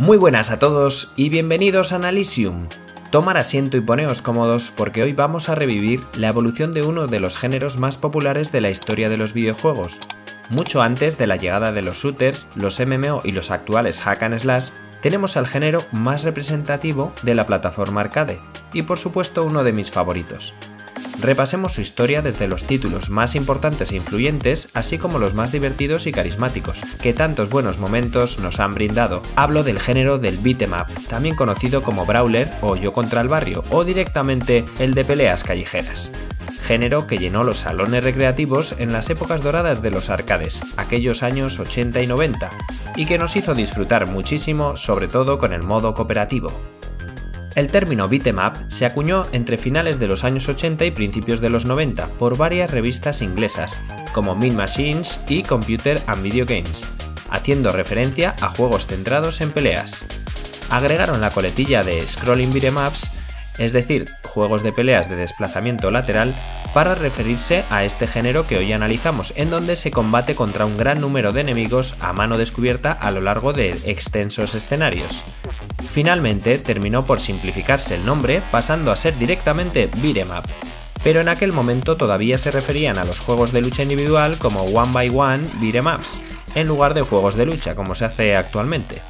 Muy buenas a todos y bienvenidos a Analisium. Tomar asiento y poneos cómodos porque hoy vamos a revivir la evolución de uno de los géneros más populares de la historia de los videojuegos. Mucho antes de la llegada de los shooters, los MMO y los actuales hack and slash, tenemos al género más representativo de la plataforma arcade y por supuesto uno de mis favoritos. Repasemos su historia desde los títulos más importantes e influyentes, así como los más divertidos y carismáticos, que tantos buenos momentos nos han brindado. Hablo del género del beat'em up, también conocido como brawler o yo contra el barrio, o directamente el de peleas callejeras. Género que llenó los salones recreativos en las épocas doradas de los arcades, aquellos años 80 y 90, y que nos hizo disfrutar muchísimo, sobre todo con el modo cooperativo. El término beat'em up se acuñó entre finales de los años 80 y principios de los 90 por varias revistas inglesas, como Mean Machines y Computer and Video Games, haciendo referencia a juegos centrados en peleas. Agregaron la coletilla de scrolling beat'em ups, es decir, juegos de peleas de desplazamiento lateral, para referirse a este género que hoy analizamos, en donde se combate contra un gran número de enemigos a mano descubierta a lo largo de extensos escenarios. Finalmente terminó por simplificarse el nombre, pasando a ser directamente beat'em up, pero en aquel momento todavía se referían a los juegos de lucha individual como one by one beat'em ups, en lugar de juegos de lucha como se hace actualmente.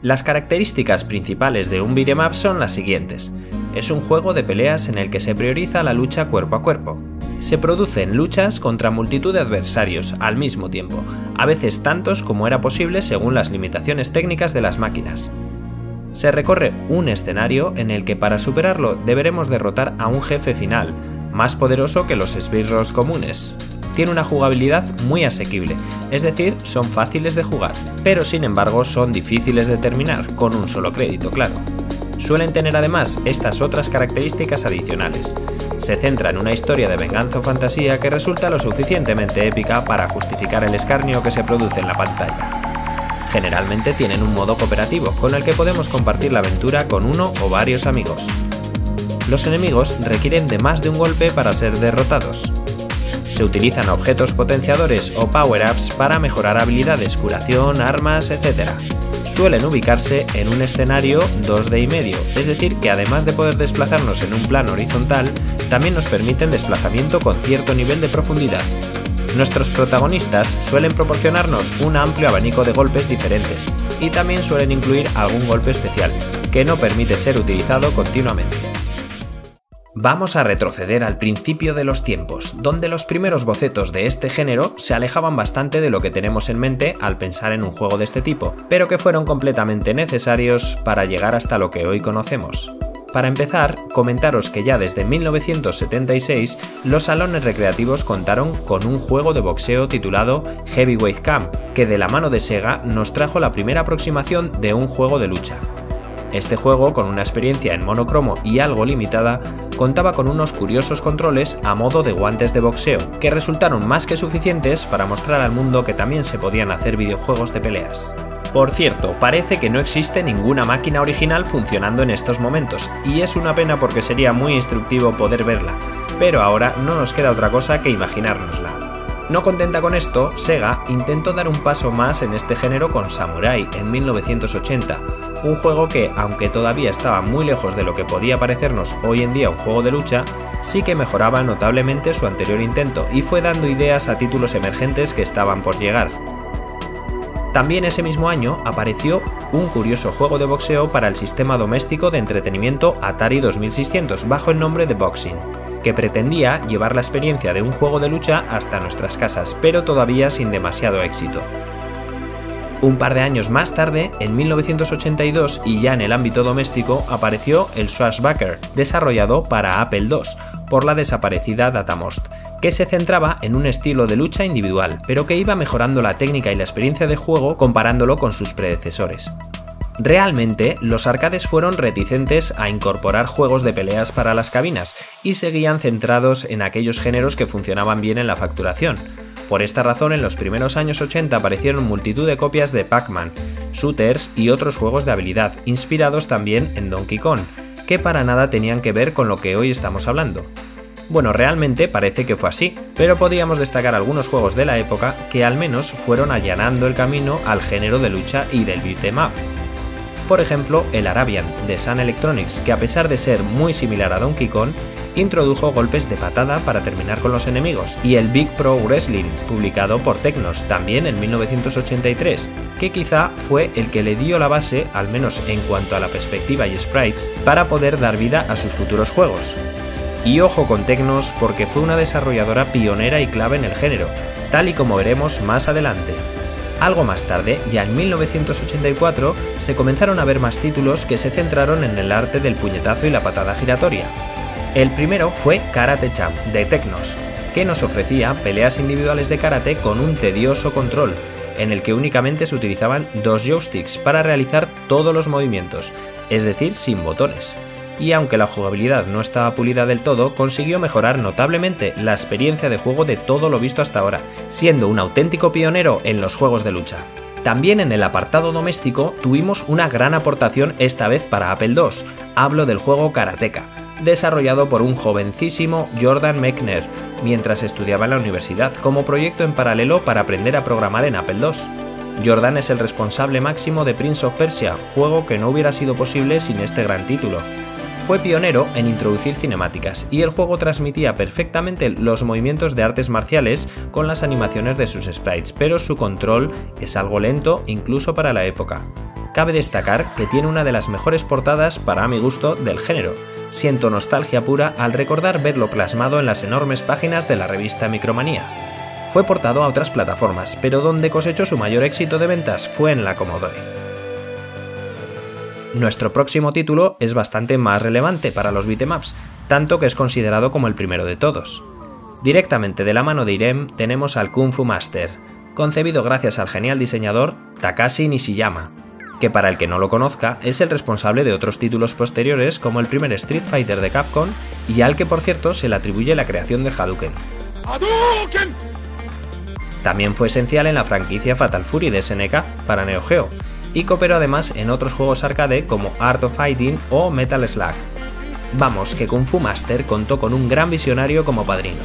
Las características principales de un beat'em up son las siguientes. Es un juego de peleas en el que se prioriza la lucha cuerpo a cuerpo. Se producen luchas contra multitud de adversarios al mismo tiempo, a veces tantos como era posible según las limitaciones técnicas de las máquinas. Se recorre un escenario en el que para superarlo deberemos derrotar a un jefe final, más poderoso que los esbirros comunes. Tiene una jugabilidad muy asequible, es decir, son fáciles de jugar, pero sin embargo son difíciles de terminar, con un solo crédito, claro. Suelen tener además estas otras características adicionales. Se centra en una historia de venganza o fantasía que resulta lo suficientemente épica para justificar el escarnio que se produce en la pantalla. Generalmente tienen un modo cooperativo, con el que podemos compartir la aventura con uno o varios amigos. Los enemigos requieren de más de un golpe para ser derrotados. Se utilizan objetos potenciadores o power-ups para mejorar habilidades, curación, armas, etc. Suelen ubicarse en un escenario 2D y medio, es decir que además de poder desplazarnos en un plano horizontal, también nos permiten desplazamiento con cierto nivel de profundidad. Nuestros protagonistas suelen proporcionarnos un amplio abanico de golpes diferentes, y también suelen incluir algún golpe especial, que no permite ser utilizado continuamente. Vamos a retroceder al principio de los tiempos, donde los primeros bocetos de este género se alejaban bastante de lo que tenemos en mente al pensar en un juego de este tipo, pero que fueron completamente necesarios para llegar hasta lo que hoy conocemos. Para empezar, comentaros que ya desde 1976 los salones recreativos contaron con un juego de boxeo titulado Heavyweight Champ, que de la mano de Sega nos trajo la primera aproximación de un juego de lucha. Este juego, con una experiencia en monocromo y algo limitada, contaba con unos curiosos controles a modo de guantes de boxeo, que resultaron más que suficientes para mostrar al mundo que también se podían hacer videojuegos de peleas. Por cierto, parece que no existe ninguna máquina original funcionando en estos momentos, y es una pena porque sería muy instructivo poder verla, pero ahora no nos queda otra cosa que imaginárnosla. No contenta con esto, Sega intentó dar un paso más en este género con Samurai en 1980, un juego que, aunque todavía estaba muy lejos de lo que podía parecernos hoy en día un juego de lucha, sí que mejoraba notablemente su anterior intento y fue dando ideas a títulos emergentes que estaban por llegar. También ese mismo año apareció un curioso juego de boxeo para el sistema doméstico de entretenimiento Atari 2600 bajo el nombre de Boxing, que pretendía llevar la experiencia de un juego de lucha hasta nuestras casas, pero todavía sin demasiado éxito. Un par de años más tarde, en 1982 y ya en el ámbito doméstico, apareció el Swashbucker, desarrollado para Apple II por la desaparecida Datamost, que se centraba en un estilo de lucha individual, pero que iba mejorando la técnica y la experiencia de juego comparándolo con sus predecesores. Realmente, los arcades fueron reticentes a incorporar juegos de peleas para las cabinas y seguían centrados en aquellos géneros que funcionaban bien en la facturación. Por esta razón, en los primeros años 80 aparecieron multitud de copias de Pac-Man, shooters y otros juegos de habilidad, inspirados también en Donkey Kong, que para nada tenían que ver con lo que hoy estamos hablando. Bueno, realmente parece que fue así, pero podíamos destacar algunos juegos de la época que al menos fueron allanando el camino al género de lucha y del beat'em up. Por ejemplo, el Arabian de Sun Electronics, que a pesar de ser muy similar a Donkey Kong, introdujo golpes de patada para terminar con los enemigos, y el Big Pro Wrestling, publicado por Technos también en 1983, que quizá fue el que le dio la base, al menos en cuanto a la perspectiva y sprites, para poder dar vida a sus futuros juegos. Y ojo con Technos porque fue una desarrolladora pionera y clave en el género, tal y como veremos más adelante. Algo más tarde, ya en 1984, se comenzaron a ver más títulos que se centraron en el arte del puñetazo y la patada giratoria. El primero fue Karate Champ, de Technos, que nos ofrecía peleas individuales de karate con un tedioso control, en el que únicamente se utilizaban dos joysticks para realizar todos los movimientos, es decir, sin botones. Y aunque la jugabilidad no estaba pulida del todo, consiguió mejorar notablemente la experiencia de juego de todo lo visto hasta ahora, siendo un auténtico pionero en los juegos de lucha. También en el apartado doméstico tuvimos una gran aportación esta vez para Apple II, hablo del juego Karateka, desarrollado por un jovencísimo Jordan Mechner, mientras estudiaba en la universidad como proyecto en paralelo para aprender a programar en Apple II. Jordan es el responsable máximo de Prince of Persia, juego que no hubiera sido posible sin este gran título. Fue pionero en introducir cinemáticas y el juego transmitía perfectamente los movimientos de artes marciales con las animaciones de sus sprites, pero su control es algo lento incluso para la época. Cabe destacar que tiene una de las mejores portadas para mi gusto del género. Siento nostalgia pura al recordar verlo plasmado en las enormes páginas de la revista Micromanía. Fue portado a otras plataformas, pero donde cosechó su mayor éxito de ventas fue en la Commodore. Nuestro próximo título es bastante más relevante para los beat'em ups, tanto que es considerado como el primero de todos. Directamente de la mano de Irem tenemos al Kung Fu Master, concebido gracias al genial diseñador Takashi Nishiyama, que para el que no lo conozca es el responsable de otros títulos posteriores como el primer Street Fighter de Capcom y al que por cierto se le atribuye la creación del Hadouken. ¡Hadouken! También fue esencial en la franquicia Fatal Fury de SNK para Neo Geo, y cooperó además en otros juegos arcade como Art of Fighting o Metal Slug. Vamos, que Kung Fu Master contó con un gran visionario como padrino.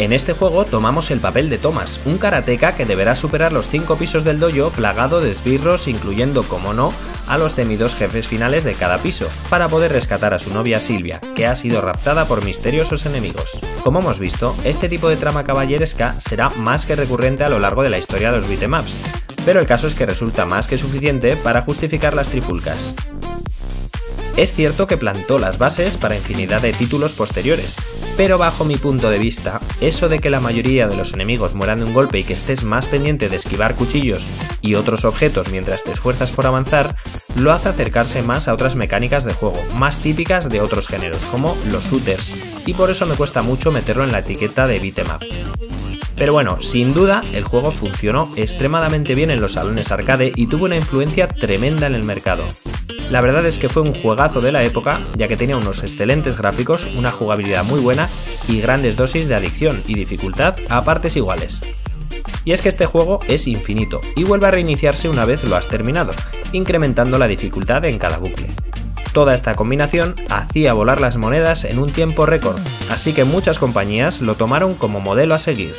En este juego tomamos el papel de Thomas, un karateka que deberá superar los 5 pisos del dojo plagado de esbirros, incluyendo, como no, a los temidos jefes finales de cada piso, para poder rescatar a su novia Silvia, que ha sido raptada por misteriosos enemigos. Como hemos visto, este tipo de trama caballeresca será más que recurrente a lo largo de la historia de los beat'em ups, pero el caso es que resulta más que suficiente para justificar las trifulcas. Es cierto que plantó las bases para infinidad de títulos posteriores, pero bajo mi punto de vista, eso de que la mayoría de los enemigos mueran de un golpe y que estés más pendiente de esquivar cuchillos y otros objetos mientras te esfuerzas por avanzar, lo hace acercarse más a otras mecánicas de juego, más típicas de otros géneros, como los shooters, y por eso me cuesta mucho meterlo en la etiqueta de beat'em up. Pero bueno, sin duda, el juego funcionó extremadamente bien en los salones arcade y tuvo una influencia tremenda en el mercado. La verdad es que fue un juegazo de la época, ya que tenía unos excelentes gráficos, una jugabilidad muy buena y grandes dosis de adicción y dificultad a partes iguales. Y es que este juego es infinito y vuelve a reiniciarse una vez lo has terminado, incrementando la dificultad en cada bucle. Toda esta combinación hacía volar las monedas en un tiempo récord, así que muchas compañías lo tomaron como modelo a seguir.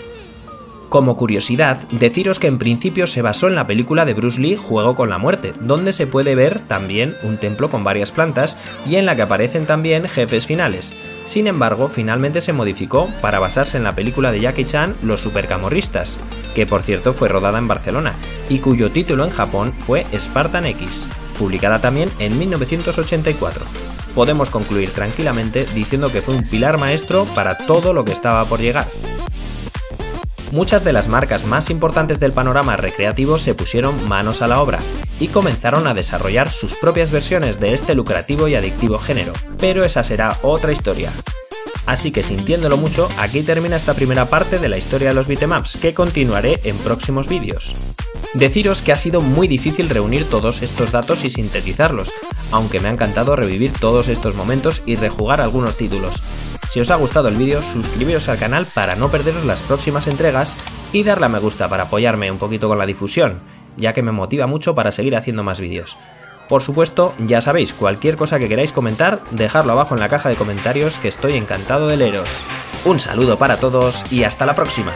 Como curiosidad, deciros que en principio se basó en la película de Bruce Lee Juego con la Muerte, donde se puede ver también un templo con varias plantas y en la que aparecen también jefes finales. Sin embargo, finalmente se modificó para basarse en la película de Jackie Chan Los Supercamorristas, que por cierto fue rodada en Barcelona, y cuyo título en Japón fue Spartan X, publicada también en 1984. Podemos concluir tranquilamente diciendo que fue un pilar maestro para todo lo que estaba por llegar. Muchas de las marcas más importantes del panorama recreativo se pusieron manos a la obra y comenzaron a desarrollar sus propias versiones de este lucrativo y adictivo género, pero esa será otra historia. Así que sintiéndolo mucho, aquí termina esta primera parte de la historia de los beat'em ups, que continuaré en próximos vídeos. Deciros que ha sido muy difícil reunir todos estos datos y sintetizarlos, aunque me ha encantado revivir todos estos momentos y rejugar algunos títulos. Si os ha gustado el vídeo, suscribiros al canal para no perderos las próximas entregas y darle a me gusta para apoyarme un poquito con la difusión, ya que me motiva mucho para seguir haciendo más vídeos. Por supuesto, ya sabéis, cualquier cosa que queráis comentar, dejadlo abajo en la caja de comentarios que estoy encantado de leeros. Un saludo para todos y hasta la próxima.